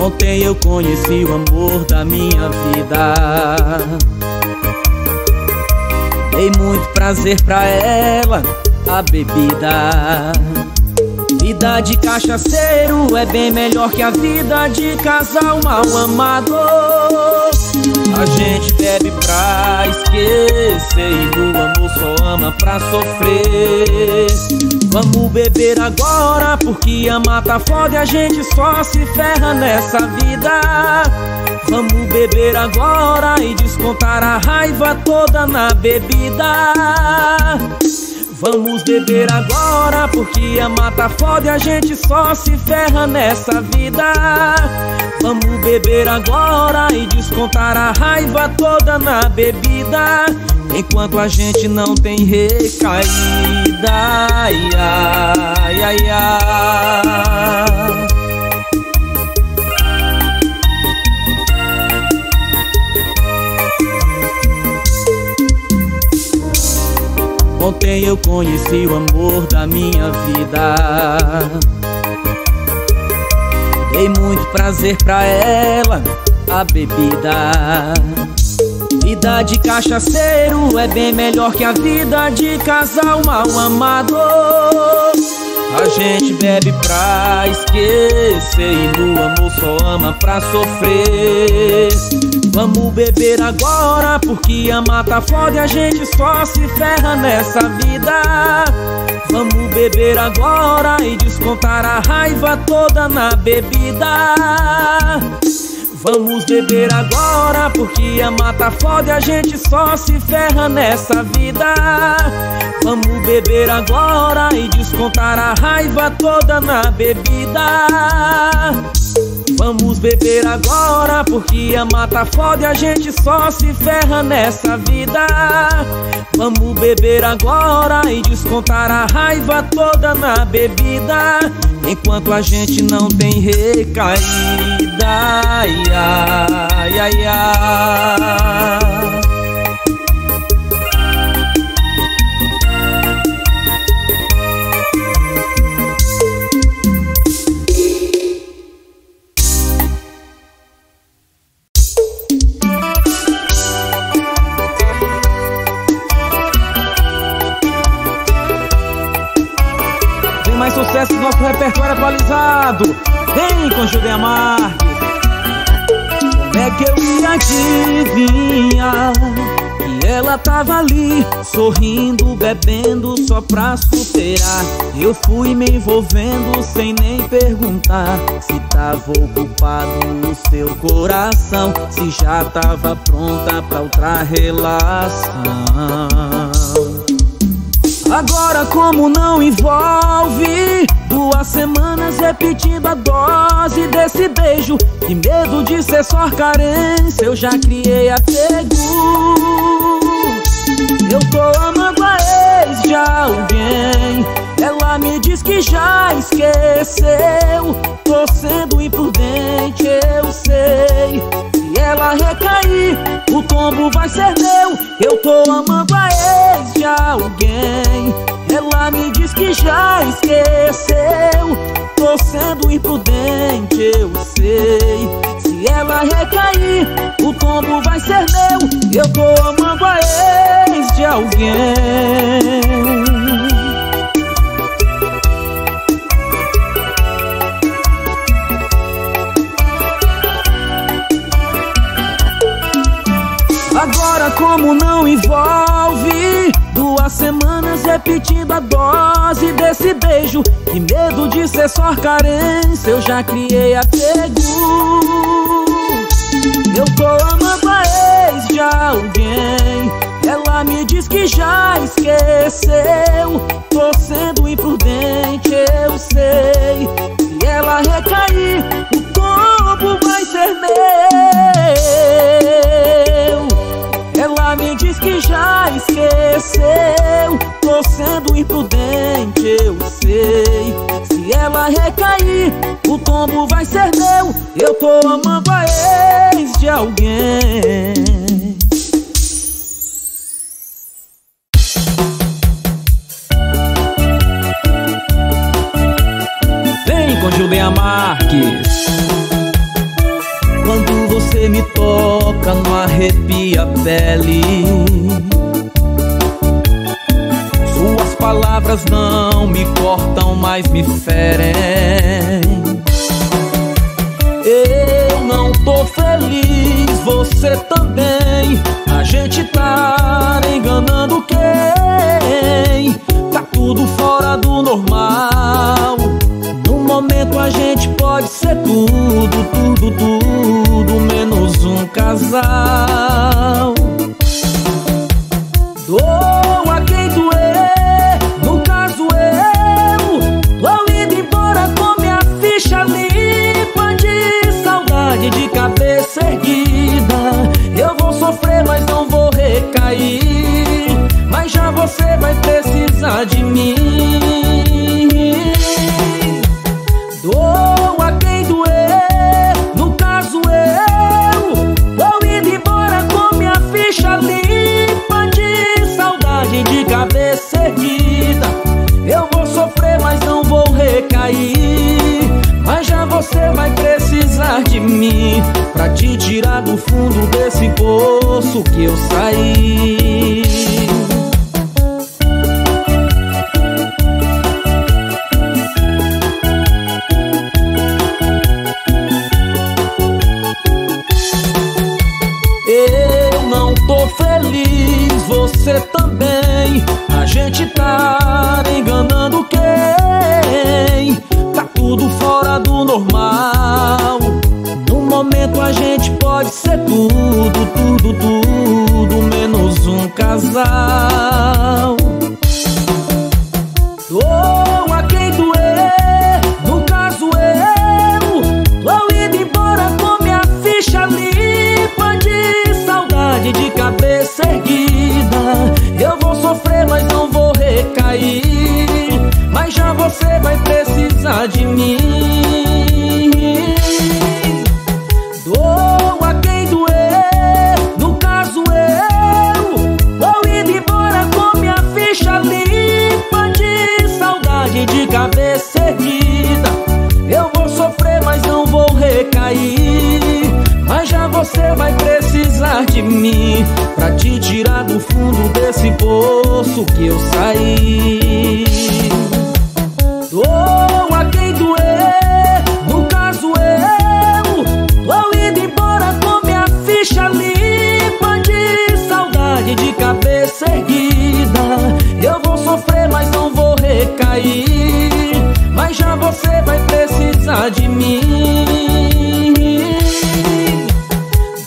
Ontem eu conheci o amor da minha vida. Dei muito prazer pra ela, a bebida. Vida de cachaceiro é bem melhor que a vida de casal mal amado. A gente bebe pra esquecer e o amor só ama pra sofrer. Vamos beber agora porque amar tá foda e a gente só se ferra nessa vida. Vamos beber agora e descontar a raiva toda na bebida. Vamos beber agora porque amar tá foda e a gente só se ferra nessa vida. Vamos beber agora e descontar a raiva toda na bebida, enquanto a gente não tem recaída. Ai, ai, ai, ai. Ontem eu conheci o amor da minha vida. Dei muito prazer pra ela, a bebida. Vida de cachaceiro é bem melhor que a vida de casal mal amado. A gente bebe pra esquecer e no amor só ama pra sofrer. Vamos beber agora porque amar tá foda e a gente só se ferra nessa vida. Vamos beber agora e descontar a raiva toda na bebida. Vamos beber agora porque amar tá foda e a gente só se ferra nessa vida. Vamos beber agora e descontar a raiva toda na bebida. Vamos beber agora porque amar tá foda e a gente só se ferra nessa vida. Vamos beber agora e descontar a raiva toda na bebida, enquanto a gente não tem recaída. Ai, ai, ai, ai. Sucesso do nosso repertório atualizado. Vem com Gildean Marques. Como é que eu ia adivinhar que ela tava ali, sorrindo, bebendo só pra superar? Eu fui me envolvendo sem nem perguntar se tava ocupado no seu coração, se já tava pronta pra outra relação. Agora, como não envolve, 2 semanas repetindo a dose desse beijo. Que medo de ser só carência, eu já criei apego. Eu tô amando a ex de alguém, ela me diz que já esqueceu. Tô sendo imprudente, eu sei. Se ela recair, o tombo vai ser meu. Eu tô amando a ex de alguém, ela me diz que já esqueceu. Tô sendo imprudente, eu sei. Se ela recair, o tombo vai ser meu. Eu tô amando a ex de alguém. Agora, como não envolve, 2 semanas repetindo a dose desse beijo. Que medo de ser só carência, eu já criei apego. Eu tô amando a ex de alguém, ela me diz que já esqueceu. Tô sendo imprudente, eu sei. Se ela recair, o tombo vai ser meu. Ela me diz que já esqueceu. Tô sendo imprudente, eu sei. Se ela recair, o tombo vai ser meu. Eu tô amando a ex de alguém. Vem com Gildean Marques. Quando você me toca, não arrepia a pele. Suas palavras não me cortam, mas me ferem. Eu não tô feliz, você também. A gente tá enganando quem? Tá tudo fora do normal. Num momento a gente pode ser tudo, tudo, tudo menos um casal. Doa quem doer, no caso eu vou indo embora com minha ficha limpa de saudade, de cabeça erguida. Eu vou sofrer, mas não vou recair, mas já você vai precisar de mim. Doa quem doer, no caso eu vou indo embora com minha ficha limpa de saudade, de cabeça erguida. Eu vou sofrer, mas não vou recair, mas já você vai precisar de mim, pra te tirar do fundo desse poço que eu saí. Eu não tô feliz, você também. A gente tá enganando quem? Tá tudo fora do normal. Num momento a gente pode ser tudo, tudo, tudo menos um casal. Doa quem doer, no caso eu tô indo embora com minha ficha limpa de saudade, de cabeça erguida. Eu vou sofrer, mas não vou recair, mas já você vai precisar de mim. Doa quem doer, no caso eu vou indo embora com minha ficha limpa de saudade, de cabeça erguida. Eu vou sofrer, mas não vou recair, mas já você vai precisar de mim, pra te tirar do fundo desse poço que eu saí. Doa quem doer, no caso eu vou indo embora com minha ficha limpa de saudade, de cabeça erguida. Eu vou sofrer, mas não vou recair, mas já você vai precisar de mim.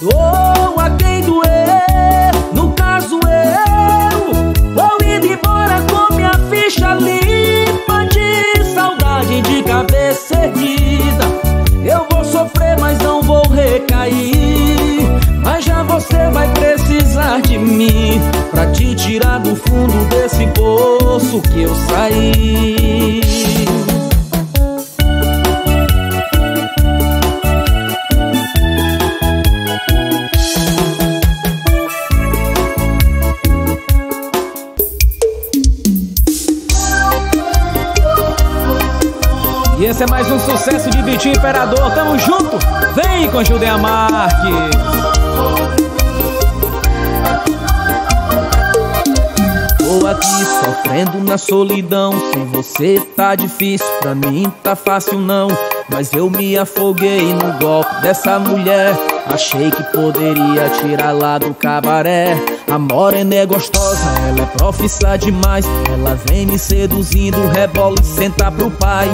Doa quem doer, no caso eu vou indo embora com minha ficha limpa de saudade, de cabeça erguida. Eu vou sofrer, mas não vou recair, mas já você vai precisar de mim, pra te tirar do fundo desse poço que eu saí. Esse é mais um sucesso de Bitinho Imperador. Tamo junto, vem com Gildean Marques. Tô aqui sofrendo na solidão, sem você tá difícil, pra mim tá fácil não. Mas eu me afoguei no golpe dessa mulher, achei que poderia tirar lá do cabaré. A morena é gostosa, ela é profissa demais, ela vem me seduzindo, rebola e senta pro pai.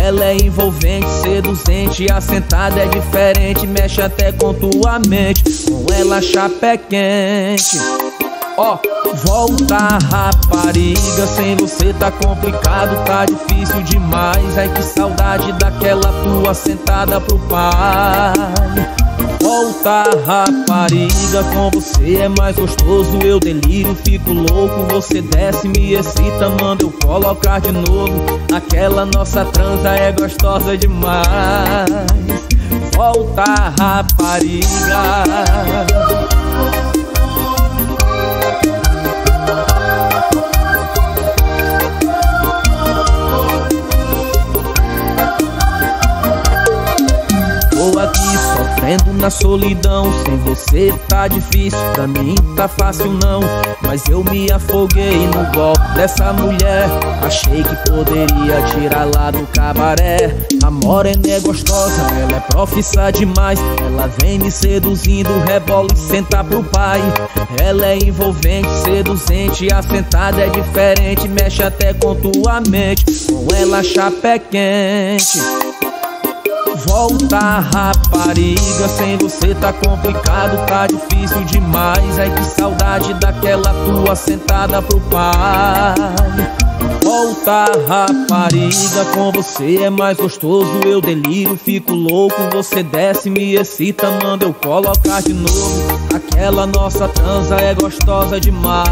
Ela é envolvente, seduzente, a sentada é diferente, mexe até com tua mente, com ela a chapa é quente. Ó, volta rapariga, sem você tá complicado, tá difícil demais. Ai que saudade daquela tua sentada pro pai. Volta rapariga, com você é mais gostoso, eu deliro, fico louco. Você desce, me excita, manda eu colocar de novo. Aquela nossa transa é gostosa demais. Volta rapariga. vivendo na solidão. Sem você tá difícil, pra mim tá fácil não. Mas eu me afoguei no golpe dessa mulher. Achei que poderia tirar lá do cabaré. A morena é gostosa, ela é profissa demais. Ela vem me seduzindo, rebola e senta pro pai. Ela é envolvente, seduzente, a sentada é diferente. Mexe até com tua mente, com ela a chapa é quente. Volta, rapariga, sem você tá complicado, tá difícil demais. Ai, que saudade daquela tua sentada pro pai. Volta, rapariga, com você é mais gostoso. Eu deliro, fico louco, você desce, me excita, manda eu colocar de novo. Aquela nossa transa é gostosa demais.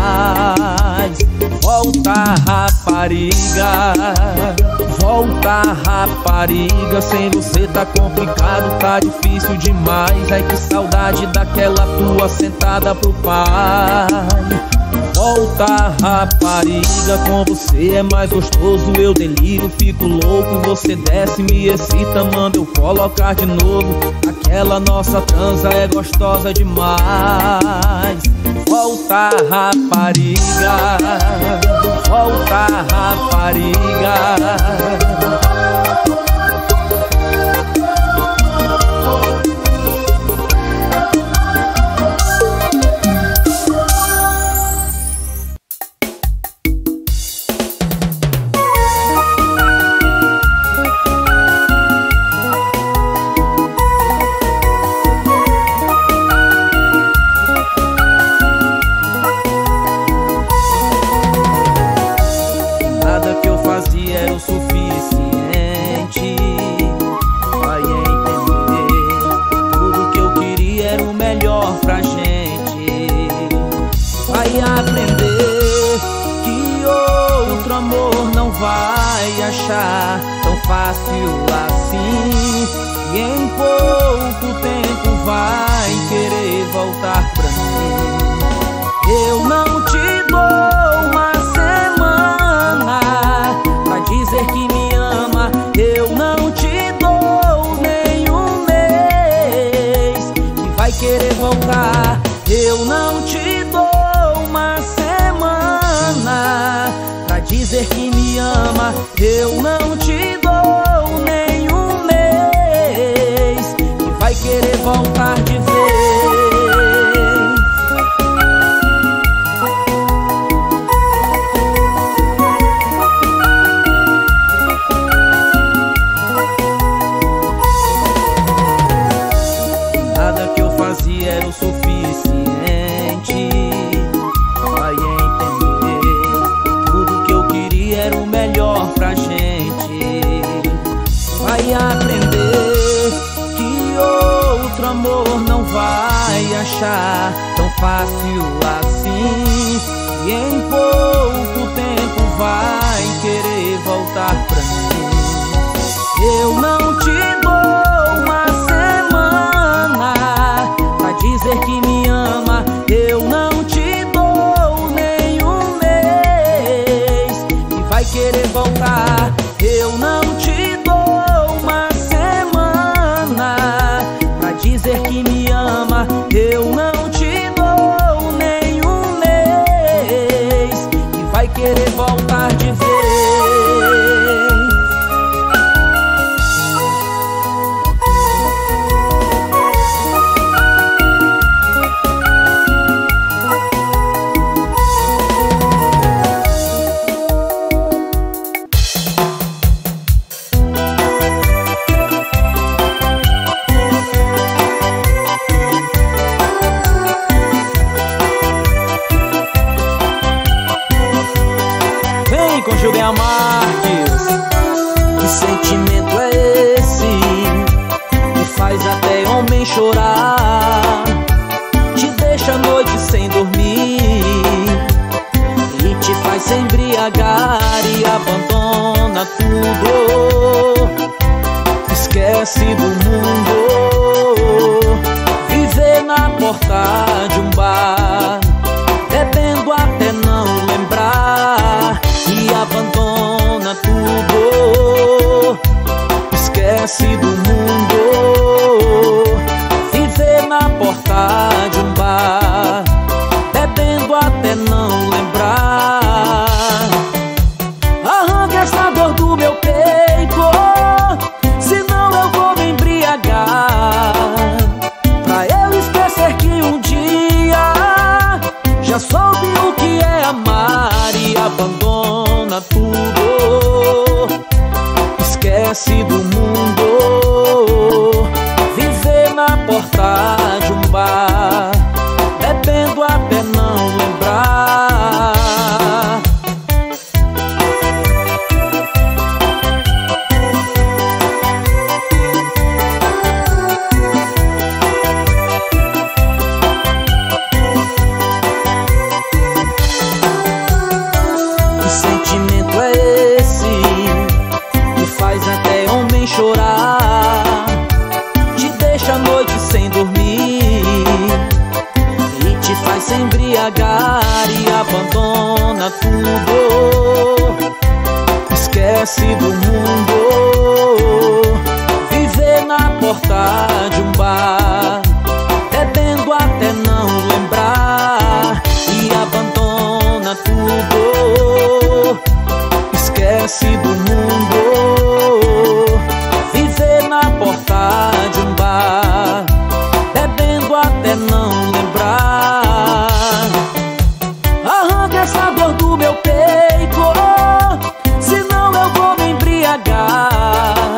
Volta, rapariga, volta, rapariga, sem você tá complicado, tá difícil demais. Ai, que saudade daquela tua sentada pro pai. Volta, rapariga, com você é mais gostoso. Eu deliro, fico louco, você desce, me excita, manda eu colocar de novo. Aquela nossa transa é gostosa demais. Volta, rapariga, volta, rapariga. Tão fácil assim, e em pouco tempo vai querer voltar pra mim. Eu não te dou uma semana pra dizer que me ama. Eu não te dou nenhum mês que vai querer voltar. Eu não te dou uma semana pra dizer que me ama. Eu não te dou nenhum mês que vai querer voltar de vez. Nada que eu fazia era o suficiente pra entender. Tudo que eu queria era o melhor pra aprender, que outro amor não vai achar tão fácil assim, e em pouco tempo vai querer voltar pra mim. Eu não te dou uma semana pra dizer que me ama. Eu não te dou nenhum mês que vai querer voltar. Eu não te dou que me ama, eu não te dou nenhum mês que vai querer voltar de Gildean Marques. Que sentimento é esse que faz até homem chorar? Te deixa a noite sem dormir e te faz se embriagar e abandona tudo. Esquece do mundo, viver na porta de um bar, bebendo até não lembrar. E abandona tudo, esquece do mundo, se embriagar e abandona tudo. Esquece do mundo. Viver na porta de um bar, bebendo até não lembrar, e abandona tudo. Esquece do mundo. Viver na porta de um bar, bebendo até não lembrar. Arranca essa dor do meu peito, senão eu vou me embriagar,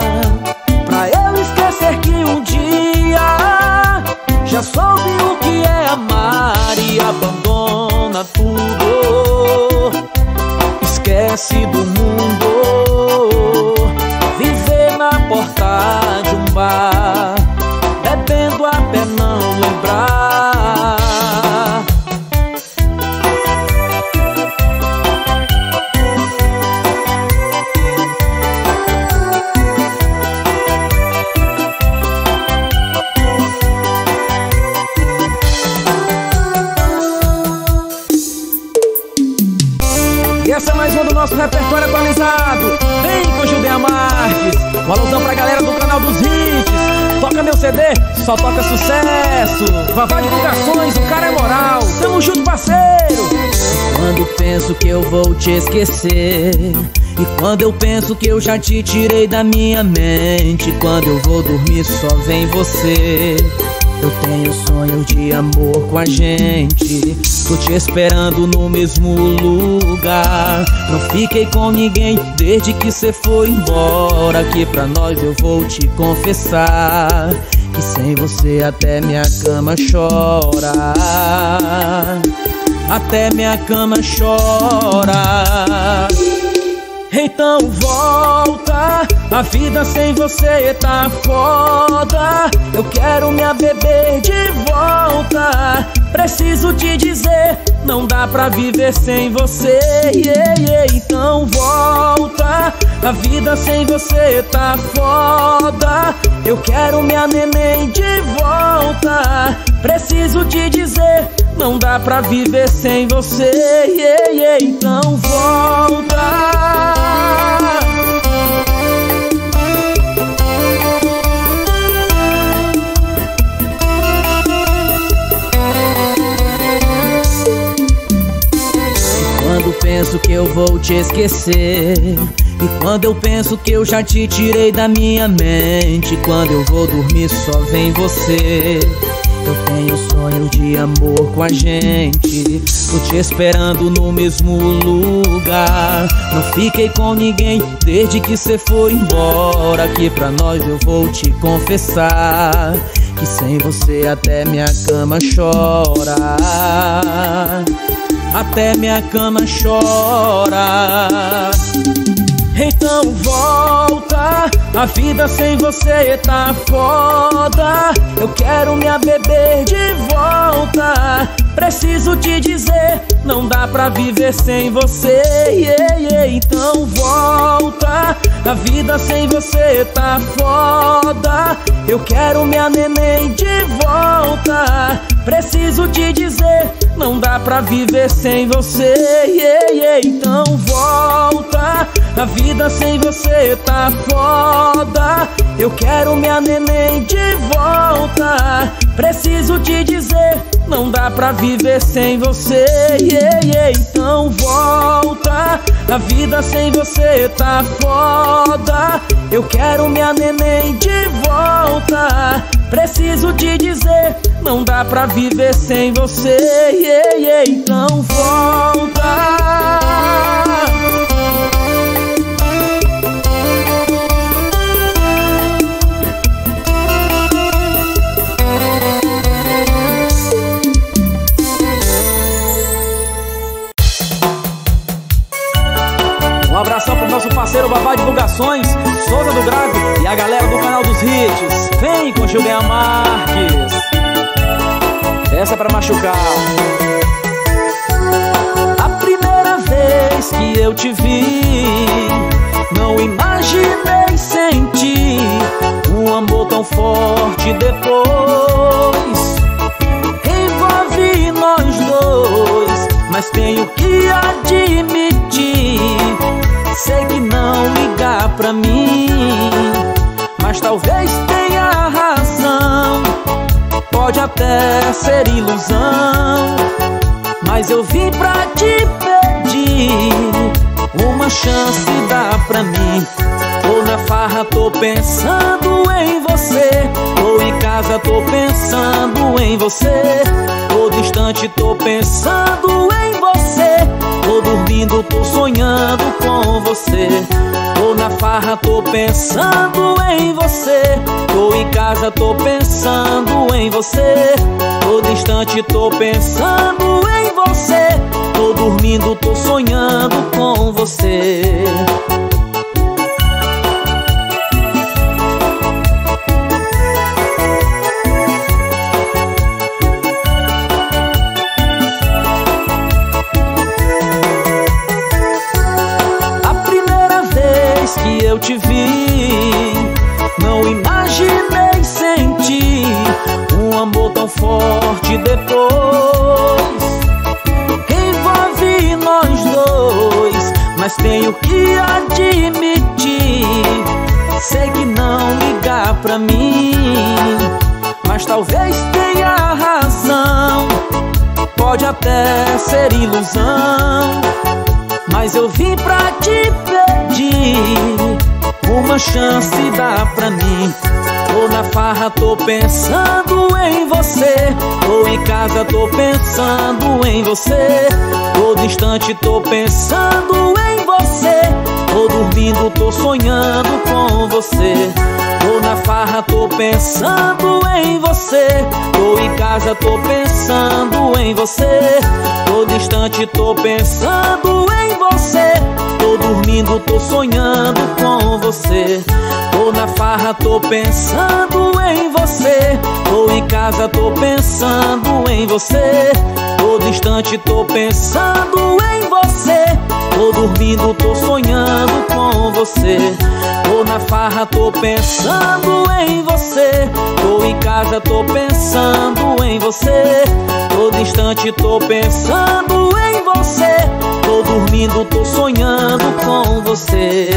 pra eu esquecer que um dia já soube o que é amar. E abandona tudo. Esquece do mundo. Viver na porta de um bar, bebendo até não lembrar. Essa é mais uma do nosso repertório atualizado. Vem com Gildean Marques. Uma alusão pra galera do canal dos hits. Toca meu CD, só toca sucesso. Vavá divulgações, o cara é moral. Tamo junto, parceiro. Quando penso que eu vou te esquecer, e quando eu penso que eu já te tirei da minha mente, quando eu vou dormir só vem você. Eu tenho sonhos de amor com a gente, tô te esperando no mesmo lugar. Não fiquei com ninguém desde que cê foi embora, que pra nós eu vou te confessar, que sem você até minha cama chora, até minha cama chora. Então volta, a vida sem você tá foda. Eu quero me abeber de volta. Preciso te dizer, não dá pra viver sem você, yeah, yeah. Então volta, a vida sem você tá foda. Eu quero minha neném de volta. Preciso te dizer, não dá pra viver sem você, yeah, yeah. Então volta. Quando penso que eu vou te esquecer, e quando eu penso que eu já te tirei da minha mente, quando eu vou dormir só vem você. Eu tenho sonho de amor com a gente, tô te esperando no mesmo lugar. Não fiquei com ninguém desde que cê foi embora, que pra nós eu vou te confessar, que sem você até minha cama chora, até minha cama chora. Então volta, a vida sem você tá foda. Eu quero me abeber de volta. Preciso te dizer, não dá pra viver sem você, yeah, yeah. Então volta, a vida sem você tá foda. Eu quero minha neném de volta. Preciso te dizer, não dá pra viver sem você, yeah, yeah. Então volta, a vida sem você tá foda. Eu quero minha neném de volta. Preciso te dizer, não dá pra viver sem você, yeah, yeah. Então volta, a vida sem você tá foda. Eu quero minha neném de volta. Preciso te dizer, não dá pra viver sem você, yeah, yeah. Então volta. Um abração pro nosso parceiro Babá Divulgações, Souza do Grave e a galera do canal dos hits. Vem com Gildean Marques. Essa é pra machucar. A primeira vez que eu te vi, não imaginei sentir um amor tão forte. Depois envolve nós dois, mas tenho que admitir, sei que não liga pra mim, mas talvez tenha razão, pode até ser ilusão, mas eu vim pra te pedir, uma chance dá pra mim. Tô na farra, tô pensando em você, tô em casa, tô pensando em você, tô distante, tô pensando em você, tô dormindo, tô sonhando com você. Tô na farra, tô pensando em você, tô em casa, tô pensando em você, tô distante, tô pensando em você, tô dormindo, tô sonhando com você. Eu te vi, não imaginei sentir um amor tão forte depois, envolve nós dois, mas tenho que admitir, sei que não liga pra mim, mas talvez tenha razão, pode até ser ilusão, mas eu vim pra te pedir, uma chance dá pra mim. Tô na farra, tô pensando em você, tô em casa, tô pensando em você, tô distante, tô pensando em você, tô dormindo, tô sonhando com você. Tô na farra, tô pensando em você, tô em casa, tô pensando em você, tô distante, tô pensando em você, tô dormindo, tô sonhando com você. Tô na farra, tô pensando em você, tô em casa, tô pensando em você, tô distante, tô pensando em você, tô dormindo, tô sonhando com você. Tô na farra, tô pensando em você, tô em casa, tô pensando em você, tô distante, tô pensando em você, tô dormindo, tô sonhando com você.